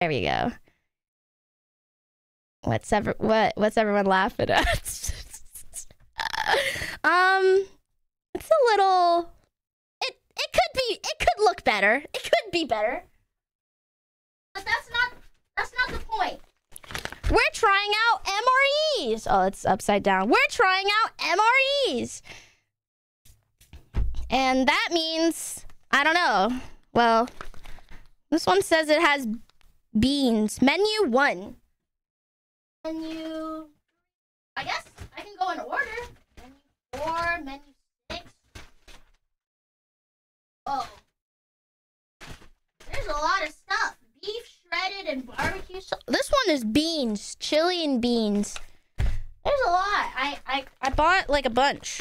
There we go. What's everyone laughing at? It's a little. It could look better. It could be better. But that's not the point. We're trying out MREs. Oh, it's upside down. We're trying out MREs. And that means, I don't know. Well, this one says it has beans. Menu 1. Menu... I guess I can go in order. Menu 4, menu 6. Oh. There's a lot of stuff. Beef, shredded, and barbecue sauce. This one is beans. Chili and beans. There's a lot. I bought like a bunch.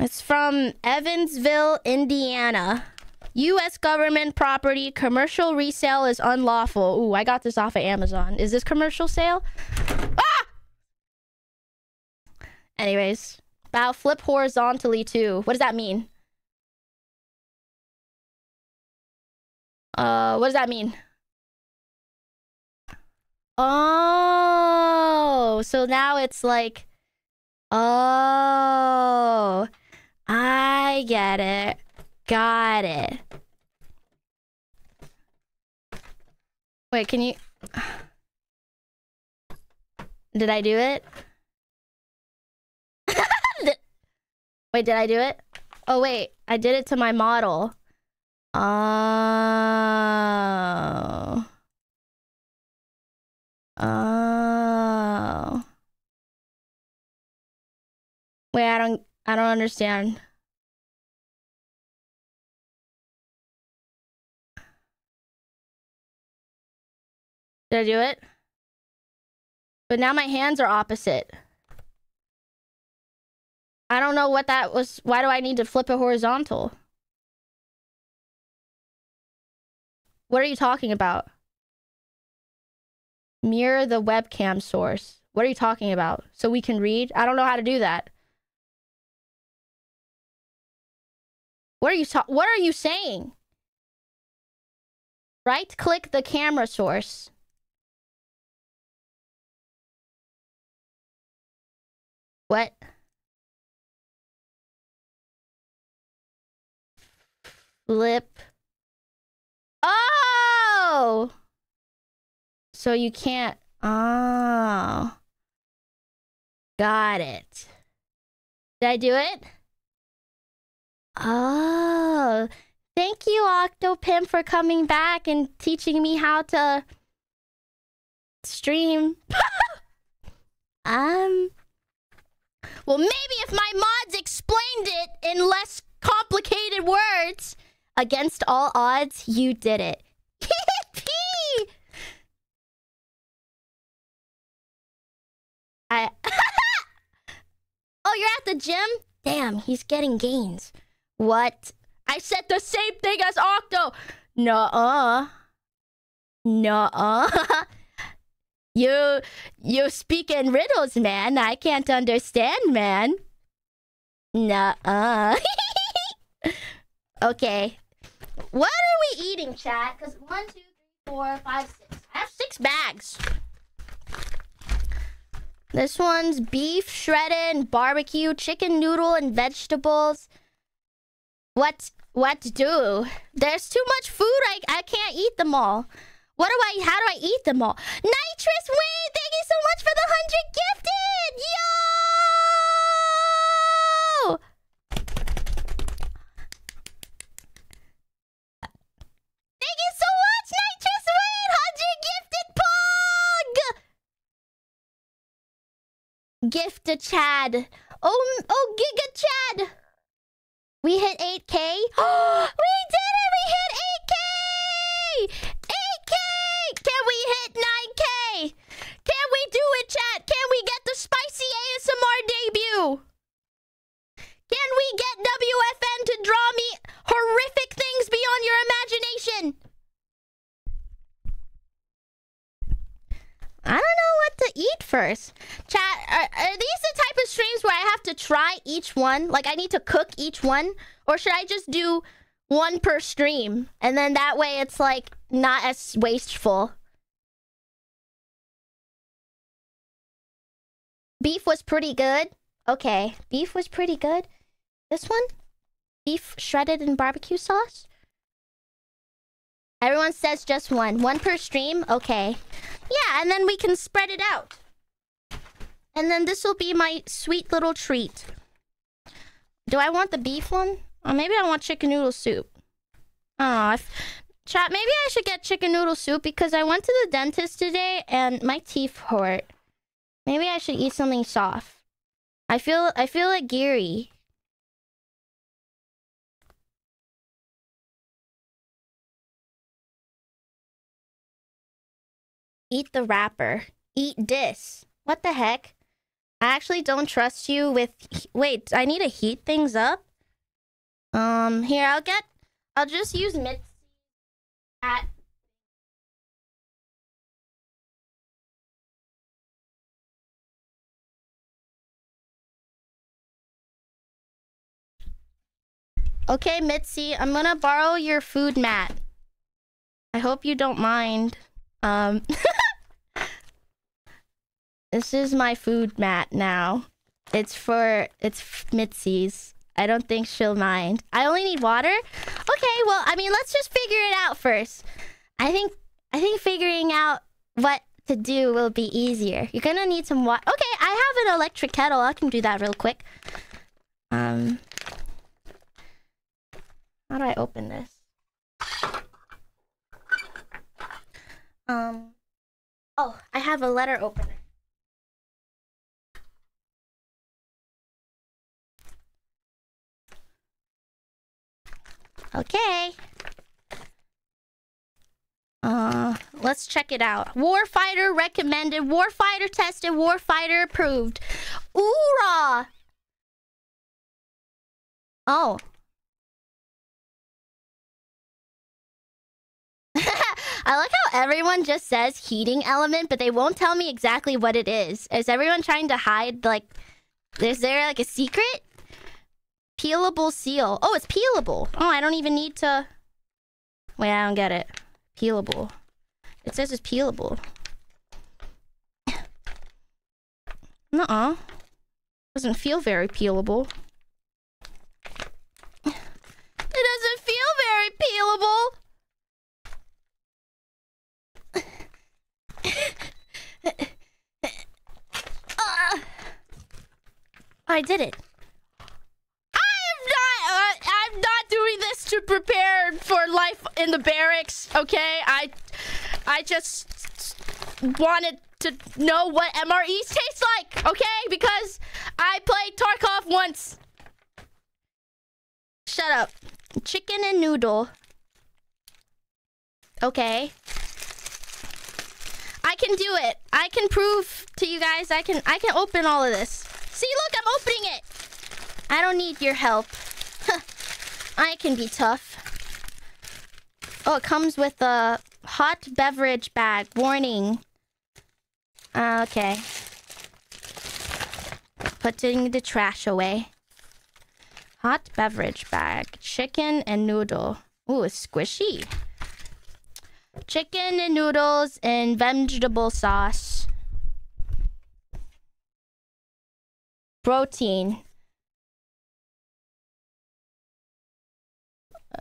It's from Evansville, Indiana. U.S. government property. Commercial resale is unlawful. Ooh, I got this off of Amazon. Is this commercial sale? Ah! Anyways. Bao, flip horizontally too. What does that mean? What does that mean? Oh, so now it's like... Oh... I get it. Got it. Wait, can you... Did I do it? Wait, did I do it? Oh, wait. I did it to my model. Oh. Oh. Wait, I don't understand. Did I do it? But now my hands are opposite. I don't know what that was. Why do I need to flip it horizontal? What are you talking about? Mirror the webcam source. What are you talking about? So we can read? I don't know how to do that. What are you saying? Right click the camera source. What? Flip. Oh! So you can't. Oh. Got it. Did I do it? Oh, thank you, Octopimp, for coming back and teaching me how to stream. Well, maybe if my mods explained it in less complicated words. Against all odds, you did it. Oh, you're at the gym? Damn, he's getting gains. What? I said the same thing as Octo. Nuh-uh. Nuh-uh. You speak in riddles, man. I can't understand, man. Nuh-uh. Okay. What are we eating, chat? Because 1, 2, 3, 4, 5, 6. I have 6 bags. This one's beef, shredded, and barbecue, chicken noodle, and vegetables. What to do? There's too much food. I can't eat them all. How do I eat them all? Nitrous Wayne, thank you so much for the 100 gifted! Yo! Thank you so much, Nitrous Wayne! 100 gifted pog! Gift to Chad. Oh, Giga Chad! We hit 8K. Oh, we did it! We hit 8K! 8K! Can we hit 9K? Can we do it, chat? Can we get the spicy ASMR debut? Can we get WFN to draw me horrific things beyond your imagination? I don't know what to eat first. Chat, are these the type of streams where I have to try each one? Like, I need to cook each one? Or should I just do one per stream? And then that way it's like, not as wasteful. Beef was pretty good. Okay, beef was pretty good. This one? Beef shredded in barbecue sauce? Everyone says just one. One per stream? Okay. Yeah, and then we can spread it out. And then this will be my sweet little treat. Do I want the beef one? Or maybe I want chicken noodle soup. I don't know. Chat, maybe I should get chicken noodle soup because I went to the dentist today and my teeth hurt. Maybe I should eat something soft. I feel like Geary. Eat the wrapper. Eat this. What the heck? I actually don't trust you with... Wait, I need to heat things up? Here, I'll just use Mitzi at... Okay, Mitzi, I'm gonna borrow your food mat. I hope you don't mind. This is my food mat now. It's Mitzi's. I don't think she'll mind. I only need water? Okay, well, I mean, let's just figure it out first. I think figuring out what to do will be easier. You're gonna need some water. Okay, I have an electric kettle. I can do that real quick. How do I open this? Oh, I have a letter opener. Okay. Let's check it out. Warfighter recommended, warfighter tested, warfighter approved. Oorah! Oh. I like how everyone just says heating element, but they won't tell me exactly what it is. Is everyone trying to hide, like... Is there, like, a secret? Peelable seal. Oh, it's peelable. Oh, I don't even need to... Wait, I don't get it. Peelable. It says it's peelable. Nuh-uh. Doesn't feel very peelable. It doesn't feel very peelable! I did it. I'm not doing this to prepare for life in the barracks, okay? I just wanted to know what MREs taste like, okay? Because I played Tarkov once. Shut up. Chicken and noodle. Okay. I can do it. I can prove to you guys I can open all of this. See, look, I'm opening it. I don't need your help. I can be tough. Oh, it comes with a hot beverage bag. Warning. Okay. Putting the trash away. Hot beverage bag. Chicken and noodle. Ooh, it's squishy. Chicken and noodles and vegetable sauce. Protein.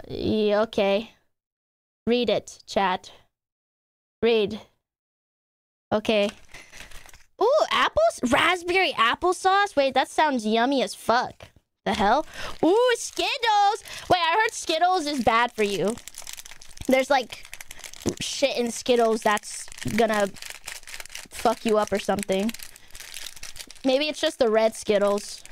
Yeah, okay. Read it, chat. Read. Okay. Ooh, apples? Raspberry applesauce? Wait, that sounds yummy as fuck. The hell? Ooh, Skittles! Wait, I heard Skittles is bad for you. There's like... shit in Skittles that's gonna fuck you up or something. Maybe it's just the red Skittles.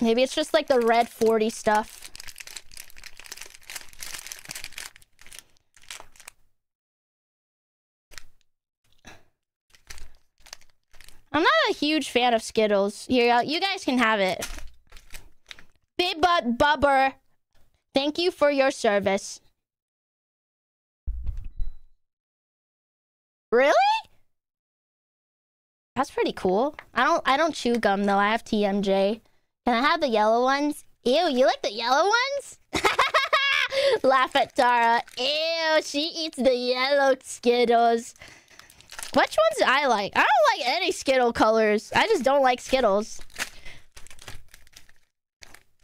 Maybe it's just like the red 40 stuff. I'm not a huge fan of Skittles. Here, you guys can have it. Big butt bubber. Thank you for your service. Really? That's pretty cool. I don't chew gum though. I have TMJ. Can I have the yellow ones? Ew, you like the yellow ones? Laugh at Tara. Ew, she eats the yellow Skittles. Which ones do I like? I don't like any Skittle colors. I just don't like Skittles.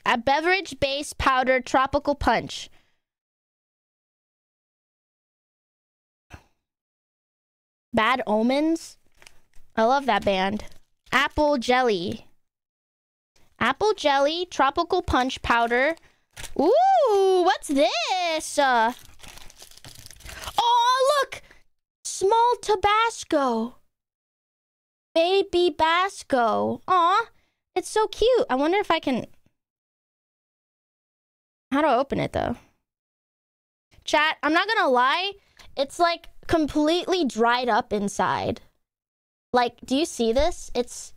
A beverage-based powder tropical punch. Bad Omens. I love that band. Apple jelly. Apple jelly, tropical punch powder. Ooh, what's this? Oh, look! Small Tabasco. Baby Basco. Aw, it's so cute. I wonder if I can... How do I open it, though? Chat, I'm not gonna lie. It's, like, completely dried up inside. Like, do you see this? It's...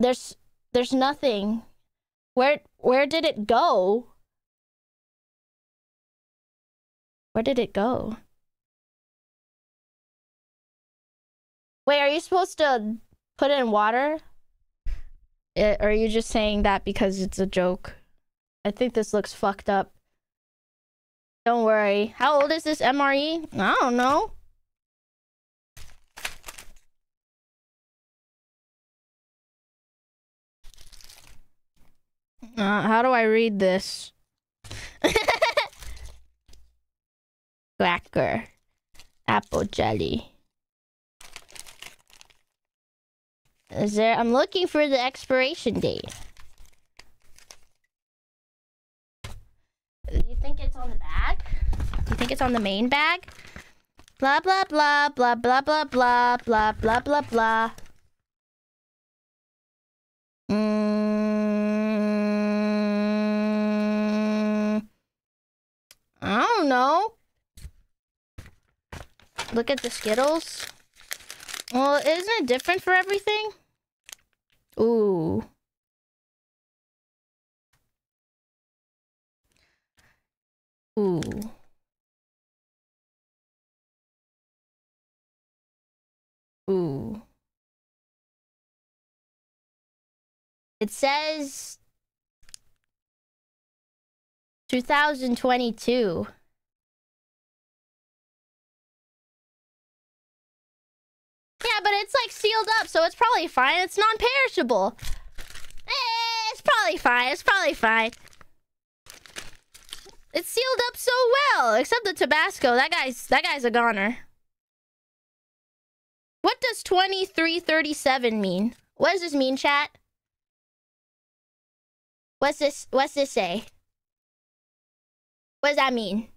There's nothing. Where did it go? Where did it go? Wait, are you supposed to put it in water? Or are you just saying that because it's a joke? I think this looks fucked up. Don't worry. How old is this MRE? I don't know. How do I read this? Cracker. Apple jelly. Is there... I'm looking for the expiration date. You think it's on the bag? You think it's on the main bag? Blah, blah, blah, blah, blah, blah, blah, blah, blah, blah, blah. I don't know. Look at the Skittles. Well, isn't it different for everything? Ooh. Ooh. Ooh. It says... 2022. Yeah, but it's like sealed up, so it's probably fine. It's non-perishable. It's probably fine. It's probably fine. It's sealed up so well, except the Tabasco. That guy's a goner. What does 2337 mean? What does this mean, chat? What's this say? What does that mean?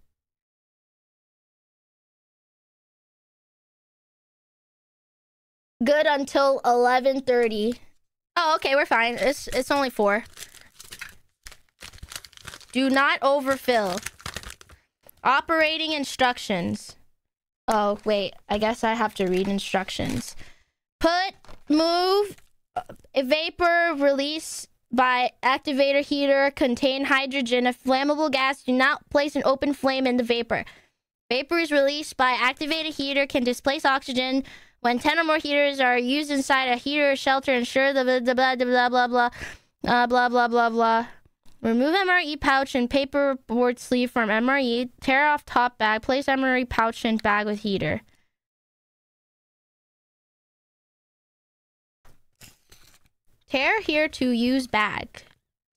Good until 11:30. Oh, okay, we're fine. It's only 4. Do not overfill. Operating instructions. Oh, wait. I guess I have to read instructions. Put, move, vapor, release... by activator heater, contain hydrogen, a flammable gas. Do not place an open flame in the vapor. Vapor is released by activator heater, can displace oxygen. When 10 or more heaters are used inside a heater shelter, ensure the blah, blah, blah, blah, blah, blah, blah, blah, blah. Remove MRE pouch and paper board sleeve from MRE. Tear off top bag. Place MRE pouch and bag with heater. Tear here to use bag.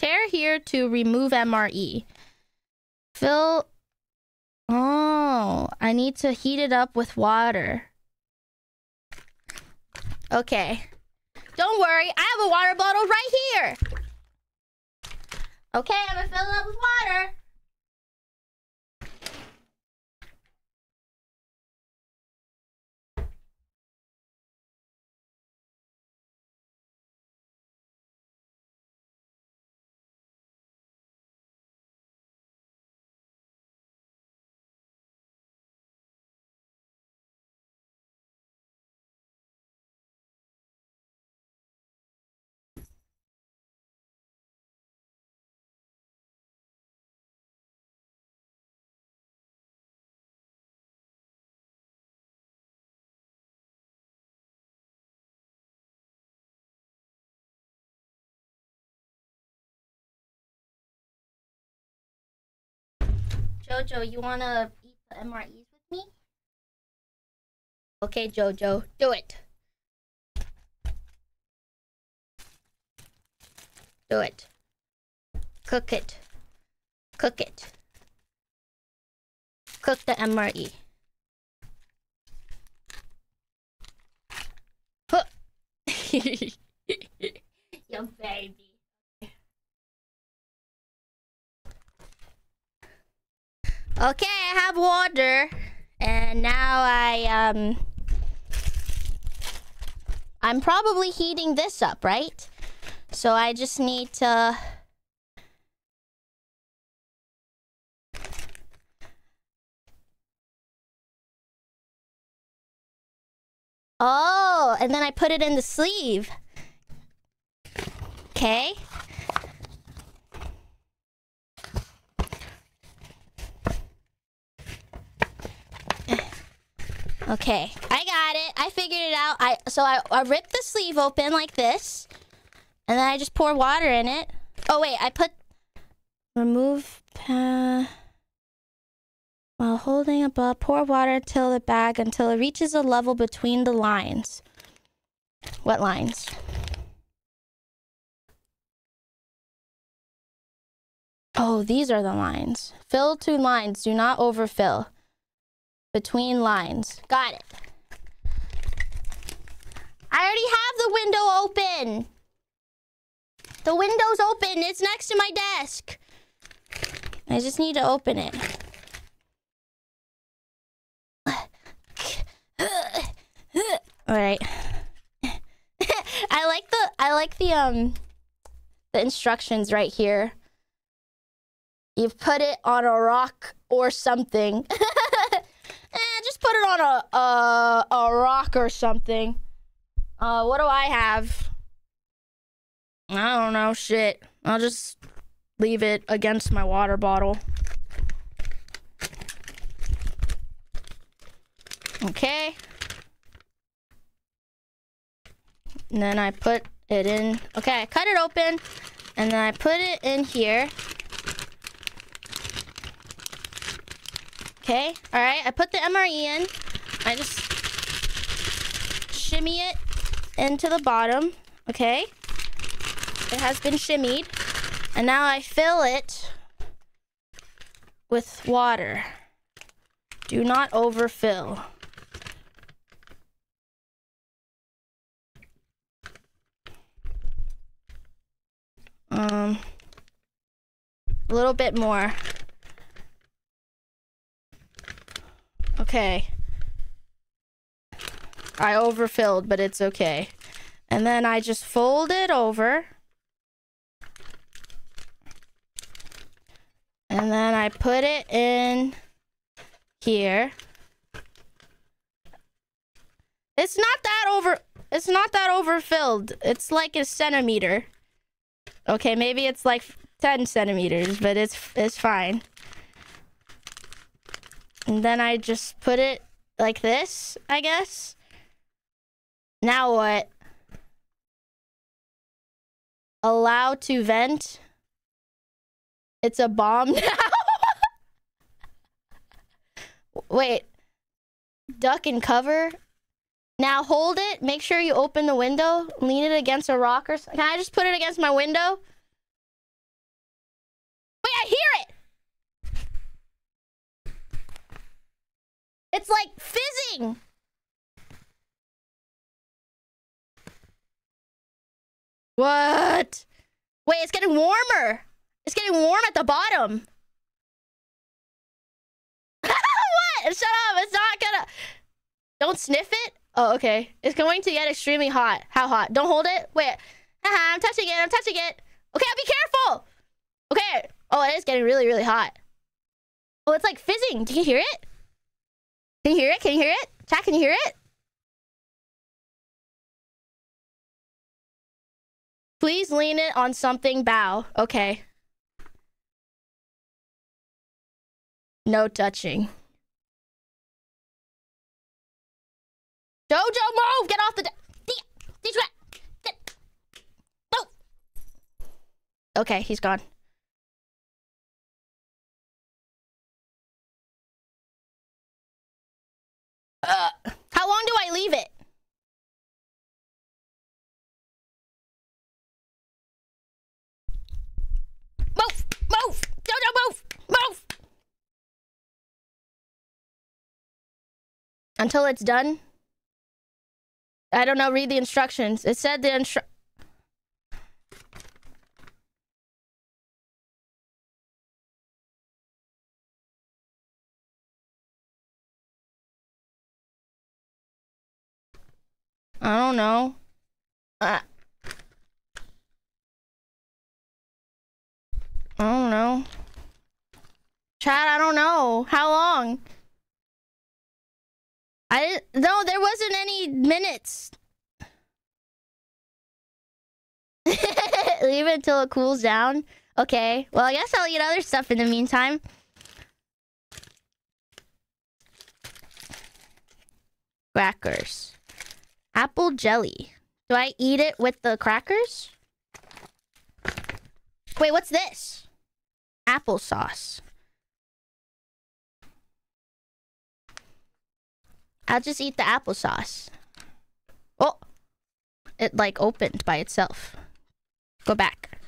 Tear here to remove MRE. Fill... Oh, I need to heat it up with water. Okay. Don't worry, I have a water bottle right here. Okay, I'm gonna fill it up with water. Jojo, you wanna eat the MREs with me? Okay, Jojo, do it. Do it. Cook it. Cook it. Cook the MRE. Huh. Your baby. Okay, I have water, and now I'm probably heating this up, right? So I just need to oh, and then I put it in the sleeve. Okay. Okay, I got it. I figured it out. So I rip the sleeve open like this, and then I just pour water in it. Oh wait, I put remove while holding above. Pour water until the bag until it reaches a level between the lines. What lines? Oh, these are the lines. Fill two lines. Do not overfill. Between lines. Got it. I already have the window open. The window's open. It's next to my desk. I just need to open it. All right. I like the instructions right here. You've put it on a rock or something. Just put it on a rock or something. What do I have? I don't know, shit. I'll just leave it against my water bottle. Okay. And then I put it in. Okay, I cut it open. And then I put it in here. Okay, all right, I put the MRE in. I just shimmy it into the bottom, okay? It has been shimmied. And now I fill it with water. Do not overfill. A little bit more. Okay, I overfilled, but it's okay. And then I just fold it over. And then I put it in here. It's not that overfilled. It's like a centimeter. Okay, maybe it's like 10 centimeters, but it's fine. And then I just put it like this, I guess. Now what? Allow to vent. It's a bomb now. Wait. Duck and cover. Now hold it. Make sure you open the window. Lean it against a rock or something. Can I just put it against my window? Wait, I hear it. It's like fizzing. What? Wait, it's getting warmer. It's getting warm at the bottom. What? Shut up. It's not gonna. Don't sniff it. Oh, okay. It's going to get extremely hot. How hot? Don't hold it. Wait. Uh-huh, I'm touching it. I'm touching it. Okay, be careful. Okay. Oh, it is getting really, really hot. Oh, it's like fizzing. Do you hear it? Can you hear it? Can you hear it? Chat, can you hear it? Please lean it on something, Bao. Okay. No touching. Jojo, move! Get off the... Okay, he's gone. How long do I leave it? Move! Move! No, move! Move! Until it's done? I don't know, read the instructions. It said the I don't know. I don't know. Chad, I don't know. How long? I didn't, no, there wasn't any minutes. Leave it until it cools down. Okay. Well, I guess I'll eat other stuff in the meantime. Crackers. Apple jelly. Do I eat it with the crackers? Wait, what's this? Applesauce. I'll just eat the applesauce. Oh! It like opened by itself. Go back.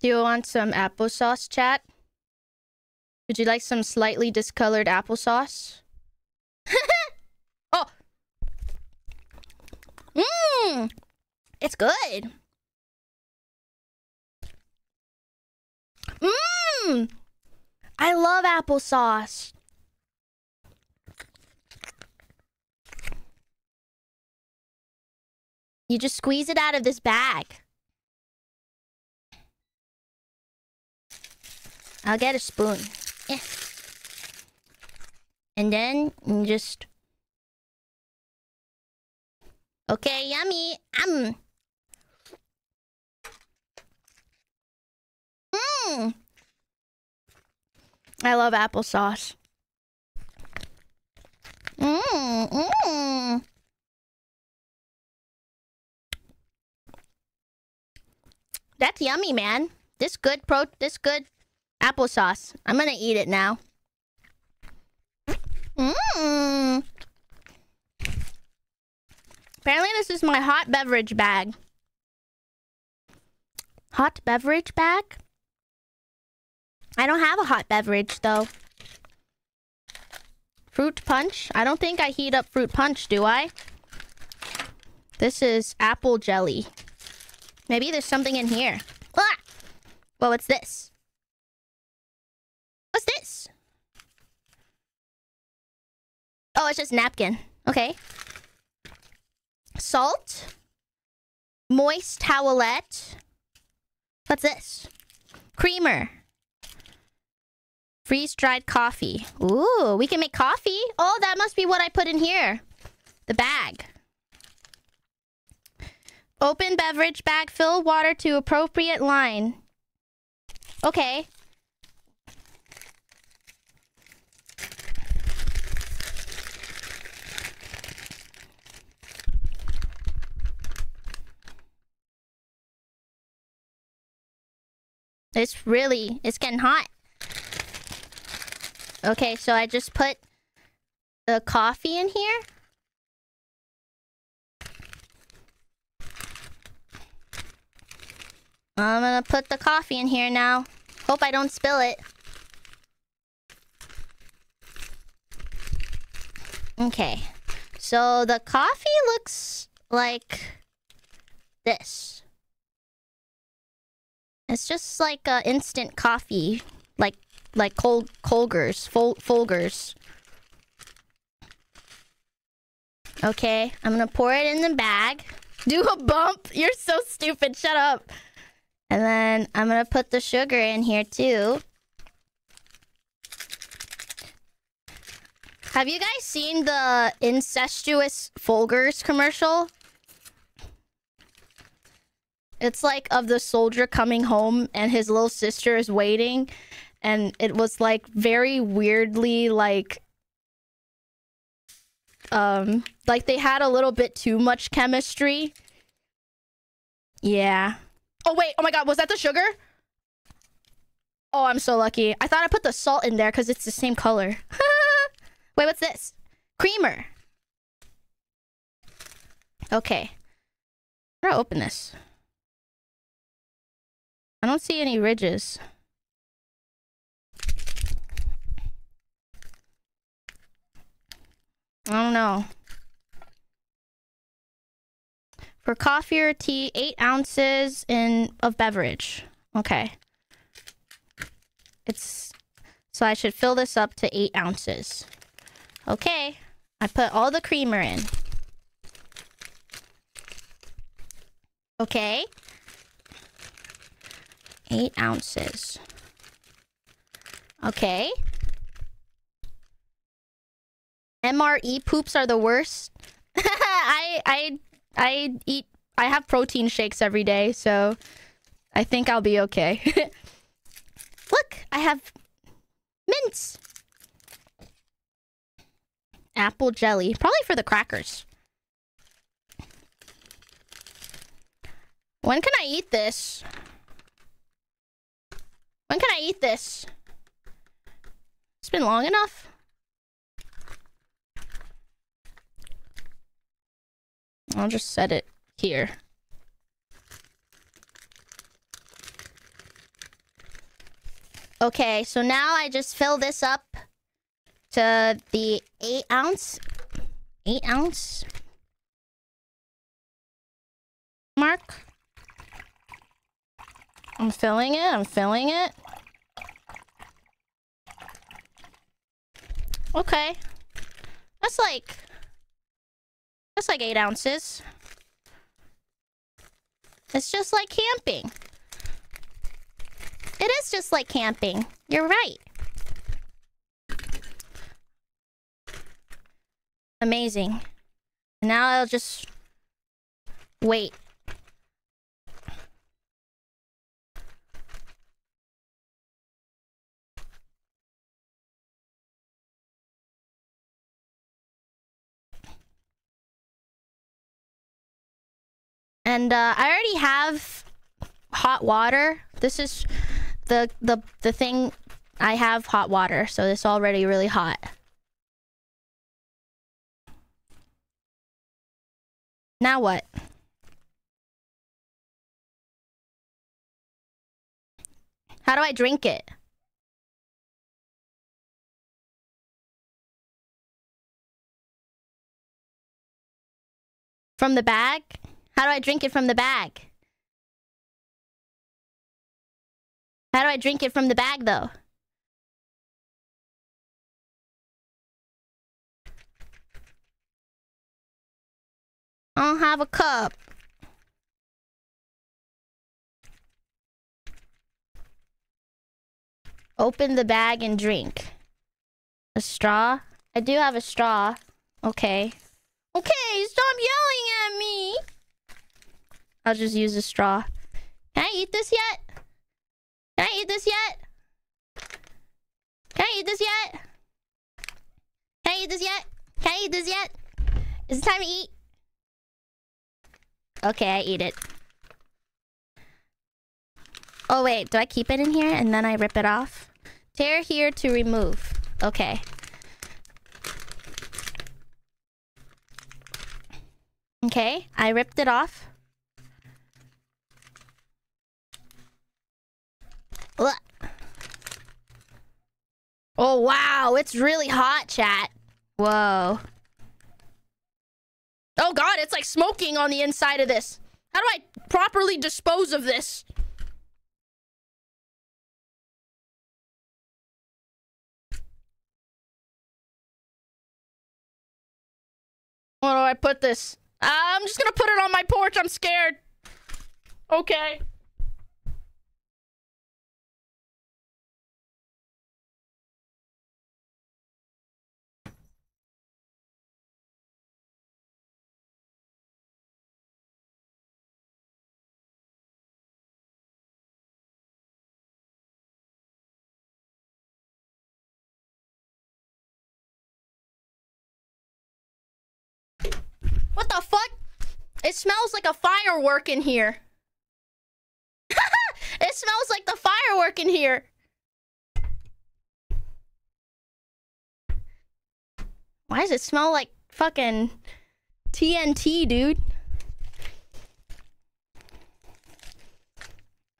Do you want some applesauce, chat? Would you like some slightly discolored applesauce? Oh! Mmm! It's good! Mmm! I love applesauce. You just squeeze it out of this bag. I'll get a spoon. Yeah. And then you just... Okay, yummy. I love applesauce. That's yummy, man. This good applesauce. I'm gonna eat it now. Apparently this is my hot beverage bag. Hot beverage bag? I don't have a hot beverage, though. Fruit punch? I don't think I heat up fruit punch, do I? This is apple jelly. Maybe there's something in here. Ah! Well, what's this? What's this? Oh, it's just napkin. Okay. Salt. Moist towelette. What's this? Creamer. Freeze-dried coffee. Ooh, we can make coffee? Oh, that must be what I put in here. The bag. Open beverage bag. Fill water to appropriate line. Okay. It's getting hot. Okay, so I just put the coffee in here. I'm gonna put the coffee in here now. Hope I don't spill it. Okay, so the coffee looks like this. It's just like an instant coffee, like Folgers. Okay, I'm gonna pour it in the bag. Do a bump. You're so stupid. Shut up. And then I'm gonna put the sugar in here too. Have you guys seen the incestuous Folgers commercial? It's like of the soldier coming home and his little sister is waiting. And it was like very weirdly like they had a little bit too much chemistry. Yeah. Oh wait, oh my god, was that the sugar? Oh, I'm so lucky. I thought I put the salt in there because it's the same color. Wait, what's this? Creamer. Okay. I'm gonna open this. I don't see any ridges. I don't know. For coffee or tea, 8 ounces of beverage. Okay. So I should fill this up to 8 ounces. Okay. I put all the creamer in. Okay. 8 ounces. Okay. MRE poops are the worst. I have protein shakes every day, so I think I'll be okay. Look, I have mints. Apple jelly, probably for the crackers. When can I eat this? When can I eat this? It's been long enough. I'll just set it here. Okay, so now I just fill this up to the 8 ounce. 8 ounce mark. I'm filling it, I'm filling it. Okay. That's like 8 ounces. It's just like camping. It is just like camping. You're right. Amazing. Now I'll just wait. And I already have hot water. This is the thing. I have hot water, so it's already really hot. Now what? How do I drink it? From the bag? How do I drink it from the bag? How do I drink it from the bag, though? I don't have a cup. Open the bag and drink. A straw? I do have a straw. Okay. Okay, stop yelling at me! I'll just use a straw. Can I eat this yet? Can I eat this yet? Can I eat this yet? Can I eat this yet? Can I eat this yet? Is it time to eat? Okay, I eat it. Oh wait, do I keep it in here and then I rip it off? Tear here to remove. Okay. Okay, I ripped it off. Oh wow, it's really hot, chat. Whoa. Oh god, it's like smoking on the inside of this. How do I properly dispose of this? Where do I put this? I'm just gonna put it on my porch, I'm scared. Okay. What the fuck? It smells like a firework in here. It smells like the firework in here. Why does it smell like fucking TNT, dude?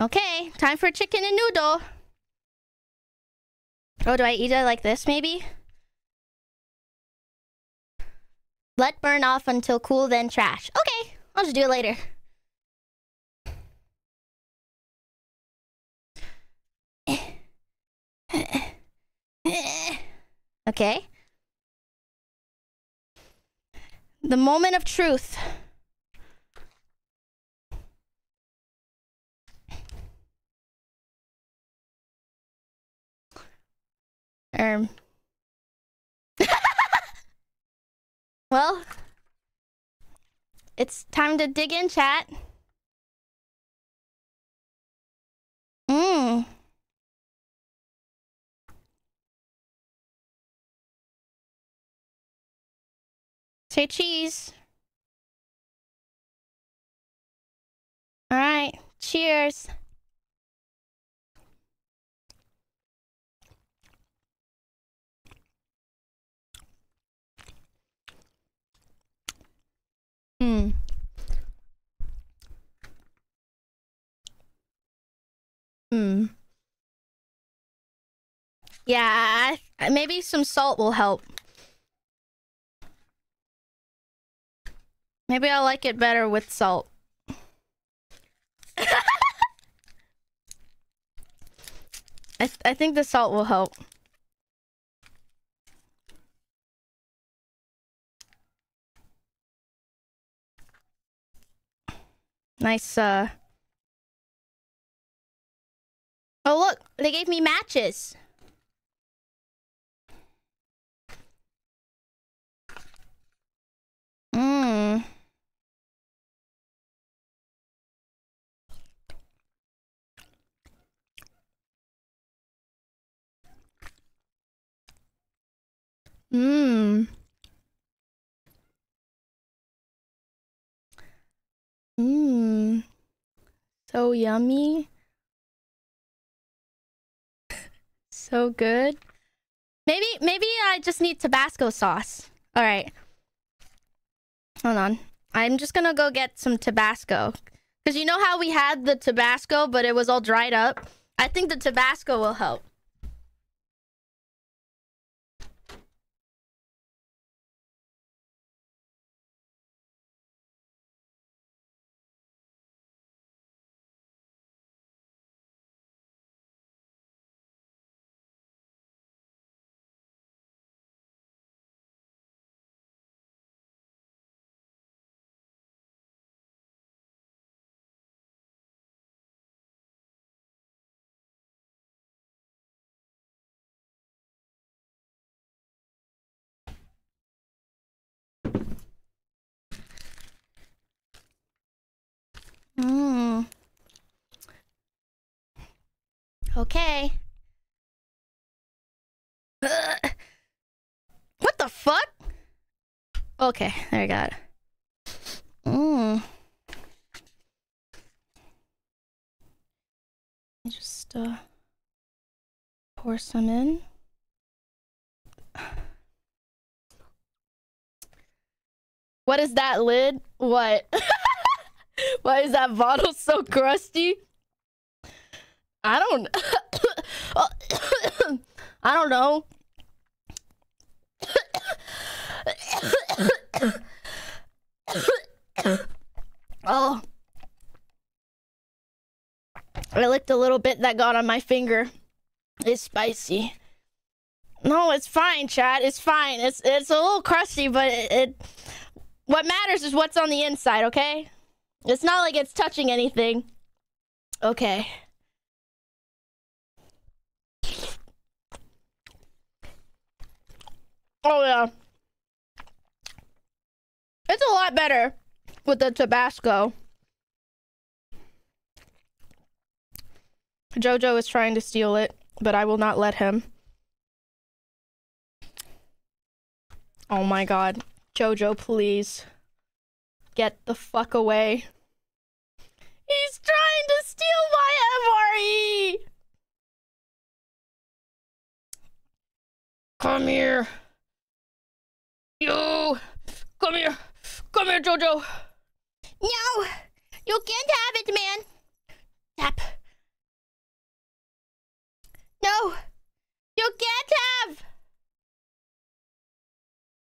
Okay, time for chicken and noodle. Oh, do I eat it like this, maybe? Let burn off until cool, then trash. Okay, I'll just do it later. Okay. The moment of truth. Well, it's time to dig in, chat. Say cheese. All right, cheers. Yeah, maybe some salt will help. Maybe I'll like it better with salt. I think the salt will help. Nice, Oh, look! They gave me matches! So yummy. So good. Maybe I just need Tabasco sauce. All right. Hold on. I'm just gonna go get some Tabasco. Because you know how we had the Tabasco, but it was all dried up? I think the Tabasco will help. Okay. Ugh. What the fuck? Okay, there we got it. Just pour some in. What is that lid? What? Why is that bottle so crusty? I don't I don't know. Oh. I licked a little bit that got on my finger. It's spicy. No, it's fine, chat. It's fine. It's a little crusty, but it what matters is what's on the inside, okay? It's not like it's touching anything. Okay. Oh, yeah. It's a lot better with the Tabasco. Jojo is trying to steal it, but I will not let him. Oh my god. Jojo, please. Get the fuck away. He's trying to steal my MRE! Come here. You! Come here! Come here, Jojo! No! You can't have it, man! Tap. No! You can't have!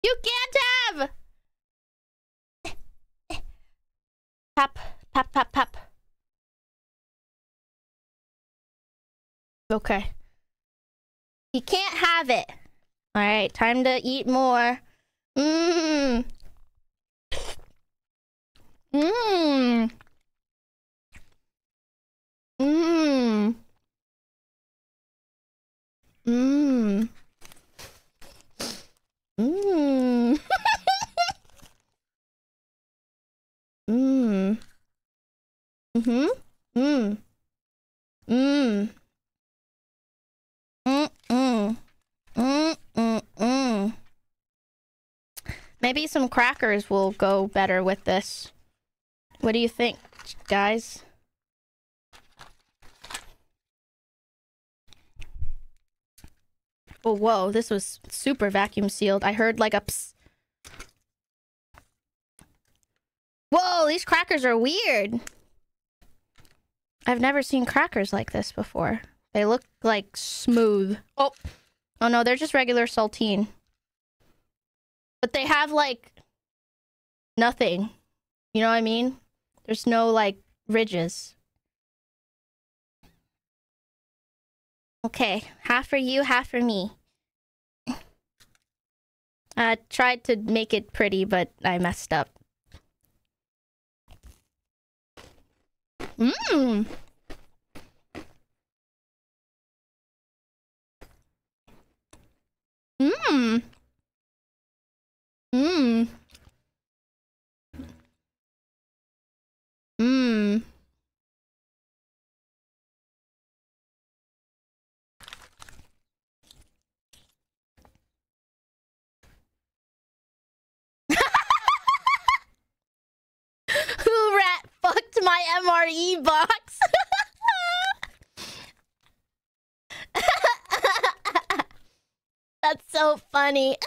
You can't have! Tap, tap, tap, tap. Okay. You can't have it. Alright, time to eat more. Mmm. Mmm. Mmm. Mmm. Mmm. Mmm. Mm-hmm. Mmm. Mmm. Mm-mm. Mm-mm-mm. Maybe some crackers will go better with this. What do you think, guys? Oh, whoa, this was super vacuum sealed. I heard like a psst. Whoa, these crackers are weird. I've never seen crackers like this before. They look like smooth. Oh, oh no, they're just regular saltine. But they have like nothing. You know what I mean? There's no like ridges. Okay, half for you, half for me. I tried to make it pretty, but I messed up. Mmm. Mmm. Mmm. Mmm. Who rat fucked my MRE box? That's so funny.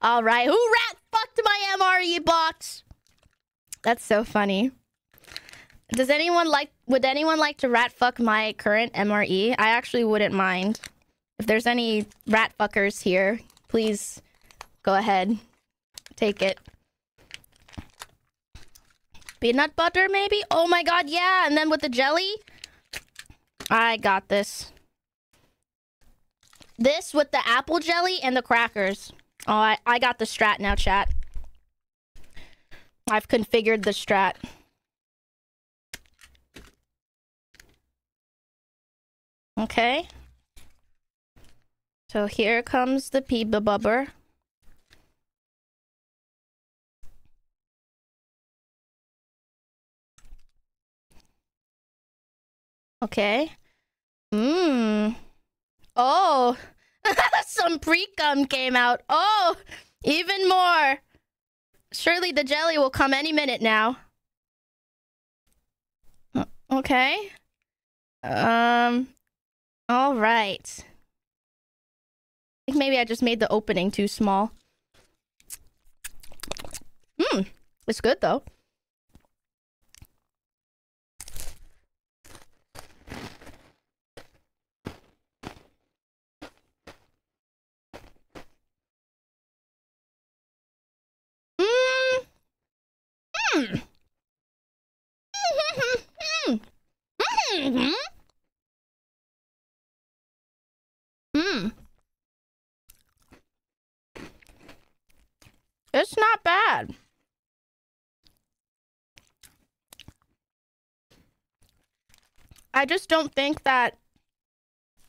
All right, who rat fucked my MRE box? That's so funny. Does anyone like? Would anyone like to rat fuck my current MRE? I actually wouldn't mind. If there's any rat fuckers here, please go ahead, take it. Peanut butter, maybe? Oh my god, yeah! And then with the jelly, I got this. This with the apple jelly and the crackers. Oh, I got the strat now, chat. I've configured the strat. Okay. So here comes the peeba bubber. Okay. Mmm. Oh. Some pre-cum came out. Oh, even more. Surely the jelly will come any minute now. Okay. All right. I think maybe I just made the opening too small. Mmm. It's good though. Mm. Mm-hmm. Mm-hmm. Mm. It's not bad. I just don't think that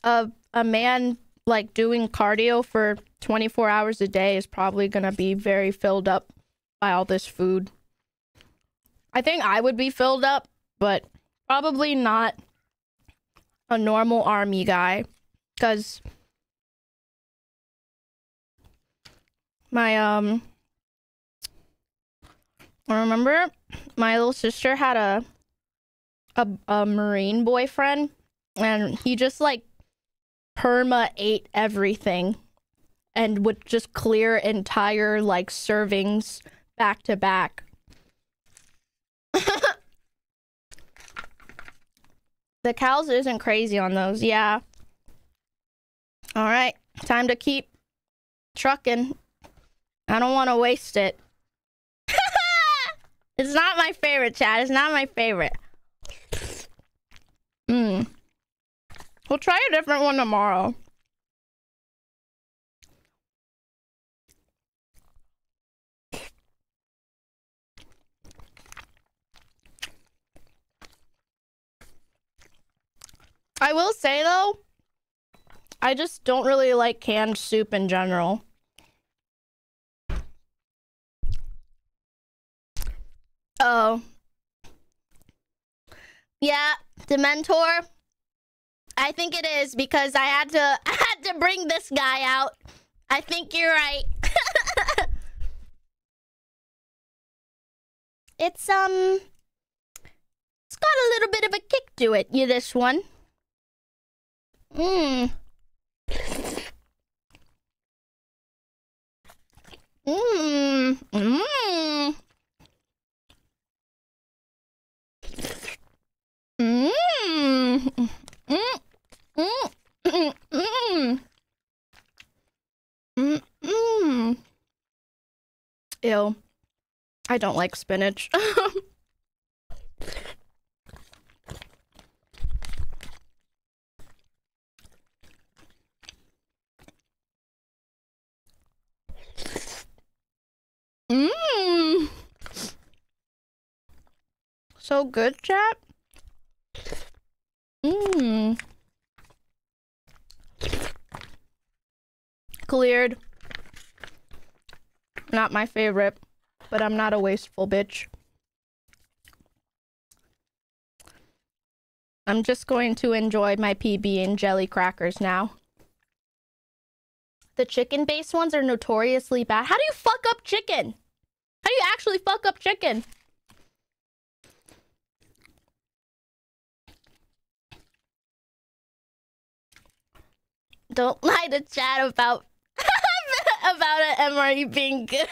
a man like doing cardio for 24 hours a day is probably gonna be very filled up by all this food. I think I would be filled up, but probably not a normal army guy, because my I remember my little sister had a Marine boyfriend, and he just like perma ate everything and would just clear entire, like, servings back to back. The cows isn't crazy on those, yeah. Alright, time to keep trucking. I don't want to waste it. It's not my favorite, Chad. It's not my favorite. Mmm. We'll try a different one tomorrow. I will say, though, I just don't really like canned soup in general. Oh. Yeah, Dementor. I think it is because I had to bring this guy out. I think you're right. It's got a little bit of a kick to it, this one. Ew. I don't like spinach. So good, chat. Cleared. Not my favorite, but I'm not a wasteful bitch. I'm just going to enjoy my PB and jelly crackers now. The chicken-based ones are notoriously bad. How do you fuck up chicken? How do you actually fuck up chicken? Don't lie to chat about an MRE being good.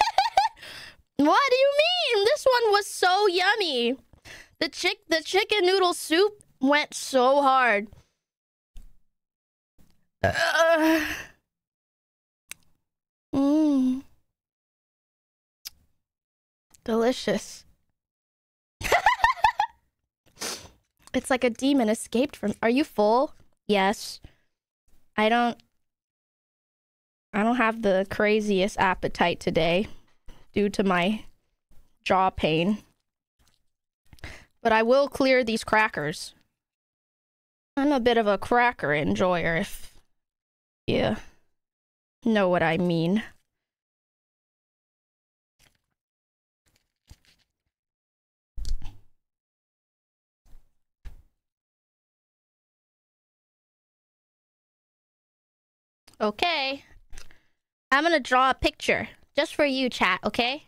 What do you mean? This one was so yummy. The chicken noodle soup went so hard. Delicious. It's like a demon escaped from... Are you full? Yes. I don't have the craziest appetite today due to my jaw pain. But I will clear these crackers. I'm a bit of a cracker enjoyer, if you know what I mean. Okay. I'm gonna draw a picture. Just for you, chat, okay?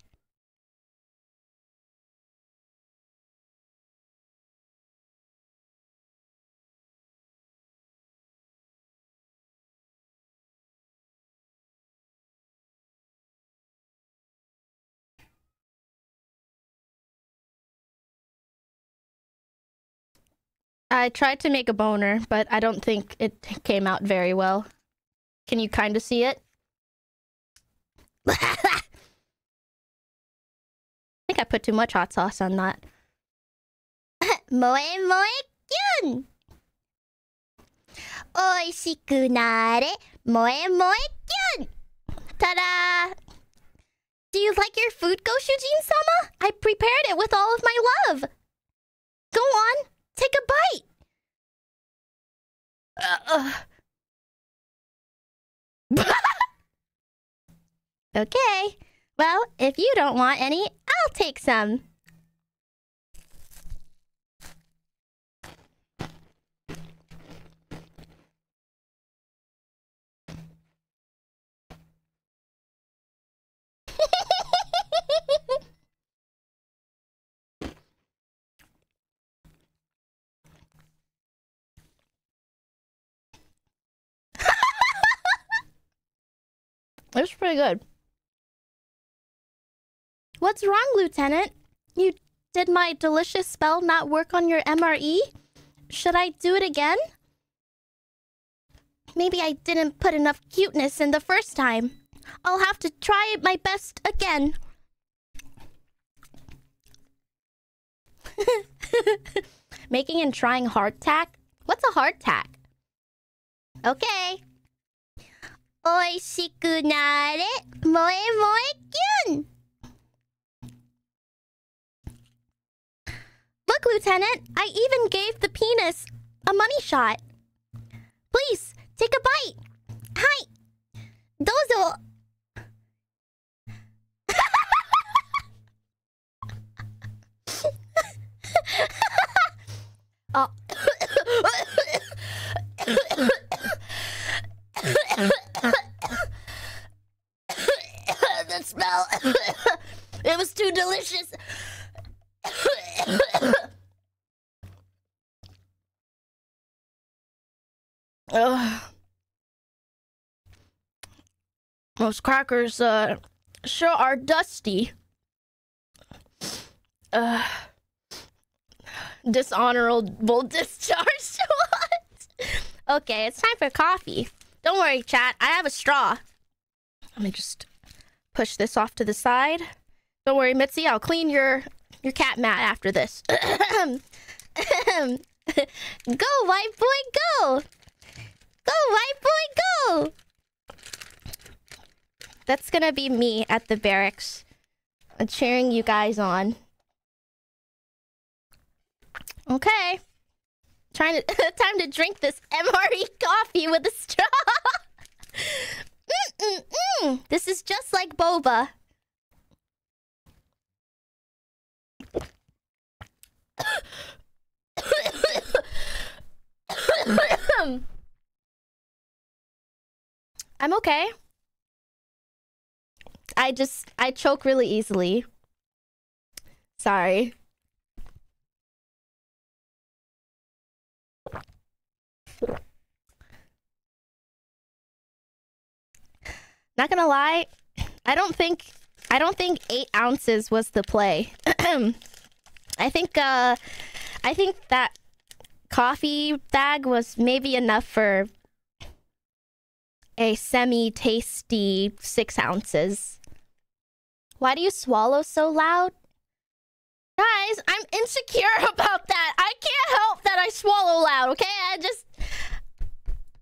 I tried to make a boner, but I don't think it came out very well. Can you kind of see it? I think I put too much hot sauce on that. Moe moe kyun! Oishiku nare, moe moe kyun! Ta-da! Do you like your food, Goshujin-sama? I prepared it with all of my love! Go on, take a bite! Okay, well, if you don't want any, I'll take some. It was pretty good. What's wrong, Lieutenant? You did my delicious spell not work on your MRE? Should I do it again? Maybe I didn't put enough cuteness in the first time. I'll have to try my best again. Making and trying hardtack? What's a hardtack? Okay. Oishiku nare, moe moe kyun! Look, Lieutenant, I even gave the penis a money shot. Please, take a bite. Hi. Dozo. Oh. The smell. It was too delicious. Those crackers sure are dusty. Dishonorable discharge. What? Okay, it's time for coffee. Don't worry, chat. I have a straw. Let me just push this off to the side. Don't worry, Mitzi. I'll clean your cat mat after this. Go, white boy, go. Go, white boy, go. That's gonna be me at the barracks. I'm cheering you guys on. Okay. Trying to time to drink this MRE coffee with a straw. This is just like boba. I'm okay. I choke really easily. Sorry. Not gonna lie, I don't think 8 ounces was the play. I think that coffee bag was maybe enough for a semi-tasty 6 ounces. Why do you swallow so loud? Guys, I'm insecure about that. I can't help that I swallow loud, okay?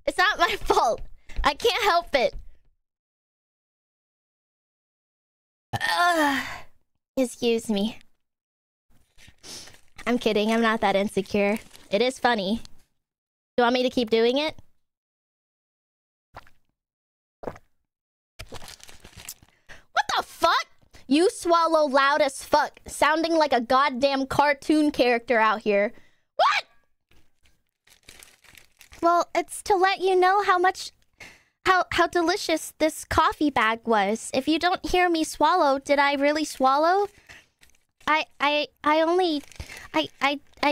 It's not my fault. I can't help it. Excuse me. I'm kidding. I'm not that insecure. It is funny. Do you want me to keep doing it? What the fuck? You swallow loud as fuck, sounding like a goddamn cartoon character out here. What? Well, it's to let you know how delicious this coffee bag was. If you don't hear me swallow, did I really swallow? I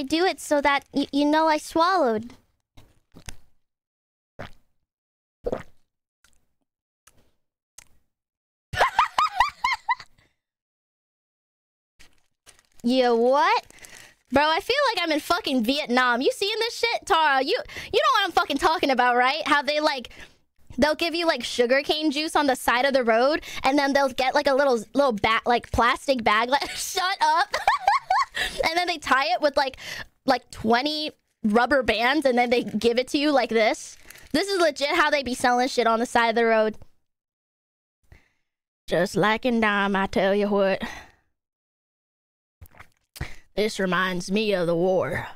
do it so that you know I swallowed. Yeah, what? Bro, I feel like I'm in fucking Vietnam. You seeing this shit, Tara? You know what I'm fucking talking about, right? How they like they'll give you like sugarcane juice on the side of the road, and then they'll get like a little bat like plastic bag like shut up. And then they tie it with like 20 rubber bands, and then they give it to you like this. This is legit how they be selling shit on the side of the road. Just like in dime, I tell you what. This reminds me of the war.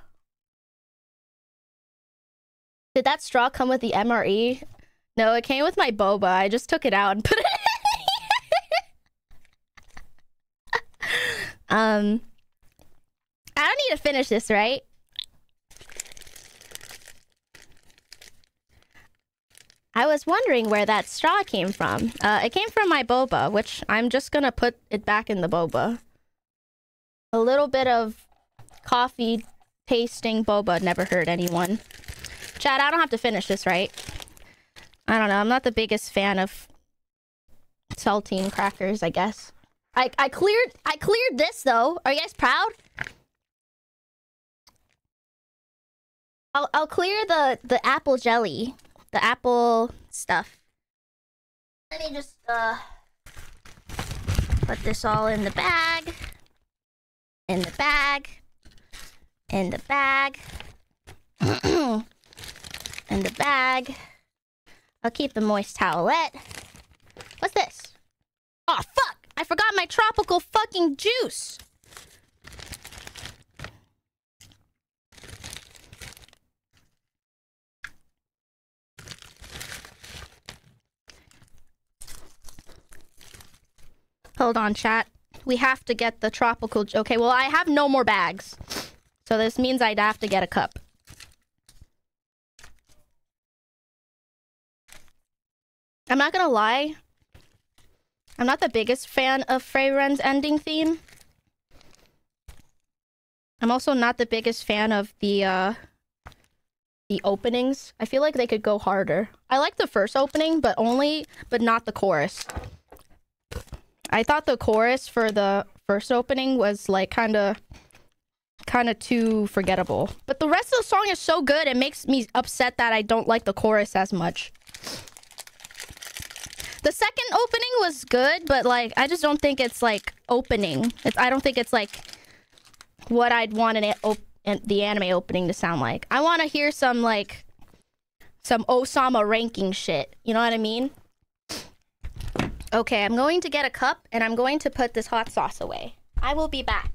Did that straw come with the MRE? No, it came with my boba. I just took it out and put it in here. I don't need to finish this, right? I was wondering where that straw came from. It came from my boba, which I'm just gonna put it back in the boba. A little bit of coffee tasting boba never hurt anyone. Chad, I don't have to finish this, right? I don't know. I'm not the biggest fan of saltine crackers, I guess. I cleared this though. Are you guys proud? I'll clear the apple jelly, the apple stuff. Let me just put this all in the bag. In the bag. In the bag. In the bag. I'll keep the moist towelette. What's this? Oh fuck! I forgot my tropical fucking juice. Hold on, chat. We have to get the tropical... Okay, well, I have no more bags. So this means I'd have to get a cup. I'm not gonna lie. I'm not the biggest fan of Freyren's ending theme. I'm also not the biggest fan of the openings. I feel like they could go harder. I like the first opening, but not the chorus. I thought the chorus for the first opening was like kind of too forgettable. But the rest of the song is so good, it makes me upset that I don't like the chorus as much. The second opening was good, but like I just don't think it's like opening. I don't think it's like what I'd want the anime opening to sound like. I want to hear some like some Osama ranking shit. You know what I mean? Okay, I'm going to get a cup, and I'm going to put this hot sauce away. I will be back.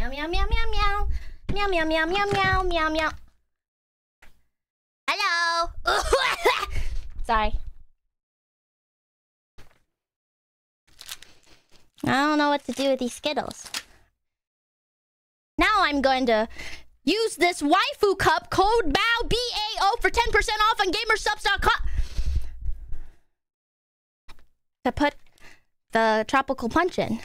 Meow meow meow meow meow meow meow meow meow meow meow meow. Hello. Sorry. I don't know what to do with these Skittles. Now I'm going to use this waifu cup code BAO BAO for 10% off on gamersupps.com to put the tropical punch in.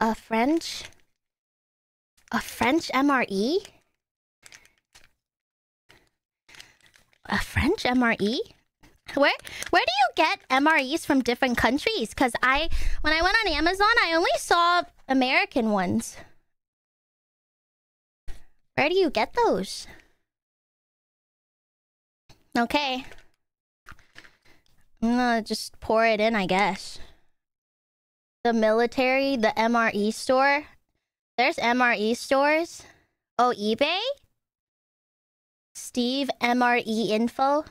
A French MRE? A French MRE? Where do you get MREs from different countries? Because when I went on Amazon, I only saw American ones. Where do you get those? Okay. I'm gonna just pour it in, I guess. The military, the MRE store. There's MRE stores. Oh, eBay? Steve MRE info.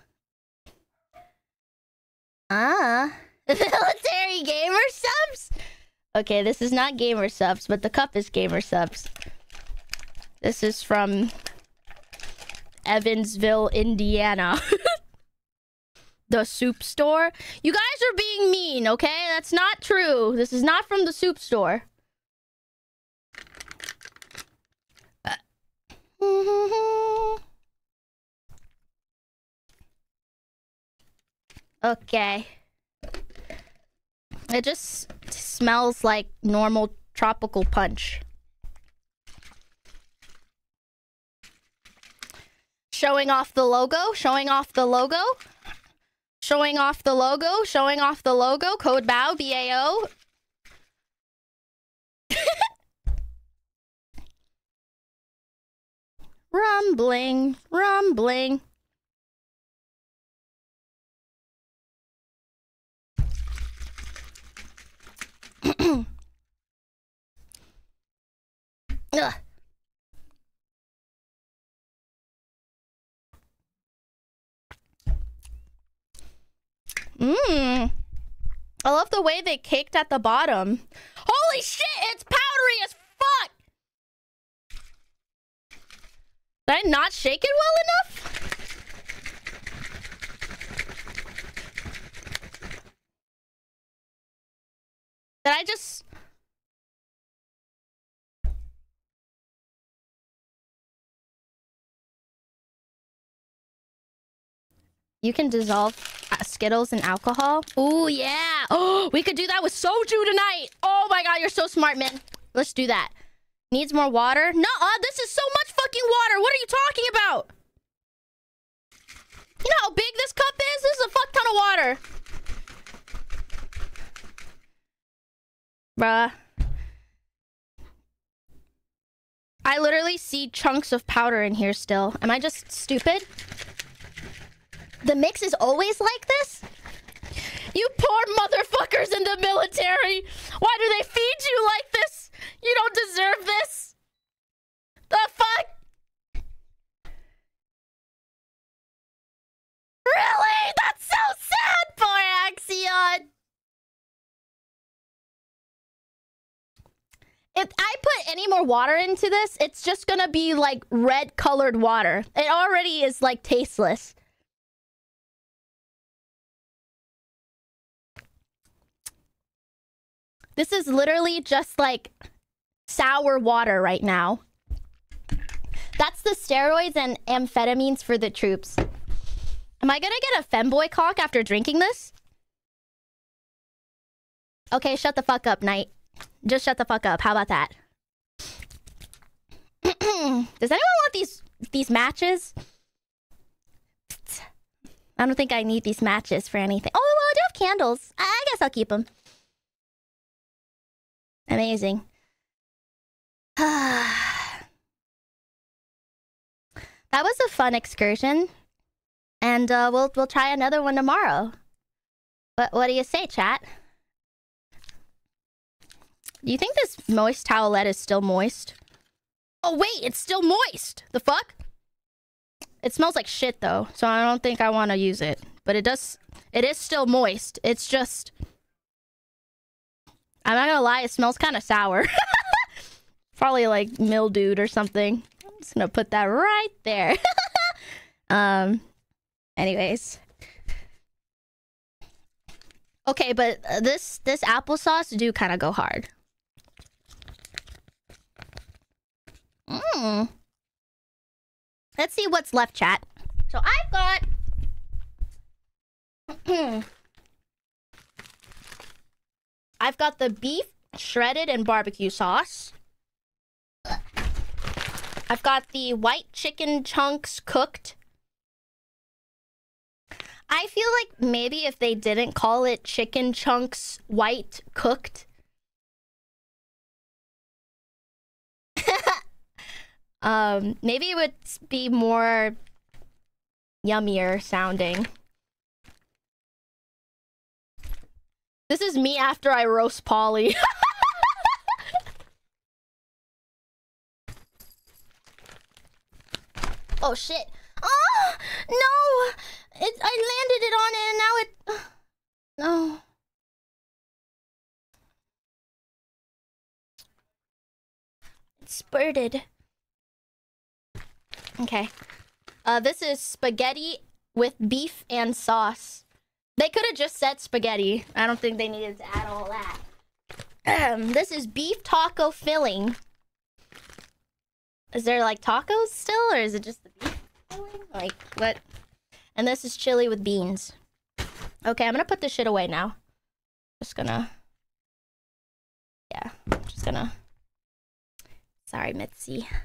The military Gamer Supps? Okay, this is not Gamer Supps, but the cup is Gamer Supps. This is from Evansville, Indiana. The soup store? You guys are being mean, okay? That's not true. This is not from the soup store. Okay. It just smells like normal tropical punch. Showing off the logo, showing off the logo. Showing off the logo, showing off the logo, code BAO, BAO. Rumbling, rumbling. Ugh. I love the way they caked at the bottom. Holy shit, it's powdery as fuck! Did I not shake it well enough? Did I just... You can dissolve Skittles in alcohol. Ooh, yeah. Oh, we could do that with soju tonight. Oh my God, you're so smart, man. Let's do that. Needs more water? Nuh-uh, this is so much fucking water. What are you talking about? You know how big this cup is? This is a fuck ton of water. Bruh. I literally see chunks of powder in here still. Am I just stupid? The mix is always like this? You poor motherfuckers in the military! Why do they feed you like this? You don't deserve this! The fuck? Really? That's so sad, poor Axion! If I put any more water into this, it's just gonna be like red-colored water. It already is like tasteless. This is literally just like sour water right now. That's the steroids and amphetamines for the troops. Am I gonna get a femboy cock after drinking this? Okay, shut the fuck up, Knight. Just shut the fuck up. How about that? Does anyone want these matches? I don't think I need these matches for anything. Oh, well, I do have candles. I guess I'll keep them. Amazing. That was a fun excursion, and we'll try another one tomorrow. What do you say, chat? Do you think this moist towelette is still moist? Oh wait, it's still moist. The fuck? It smells like shit though, so I don't think I want to use it. But it is still moist. It's just. I'm not gonna lie, it smells kind of sour. Probably like mildewed or something. I'm just gonna put that right there. Anyways. Okay, but this applesauce do kind of go hard. Let's see what's left, chat. So I've got... I've got the beef shredded and barbecue sauce. I've got the white chicken chunks cooked. I feel like maybe if they didn't call it chicken chunks white cooked. Maybe it would be more yummier sounding. This is me after I roast Polly. Oh shit. Oh no! It, I landed it on it and now it... No. It spurted. Okay. This is spaghetti with beef and sauce. They could have just said spaghetti. I don't think they needed to add all that. This is beef taco filling. Is there like tacos still, or is it just the beef filling? Like what? And this is chili with beans. Okay, I'm gonna put this shit away now. Just gonna... Yeah, I'm just gonna... Sorry, Mitzi.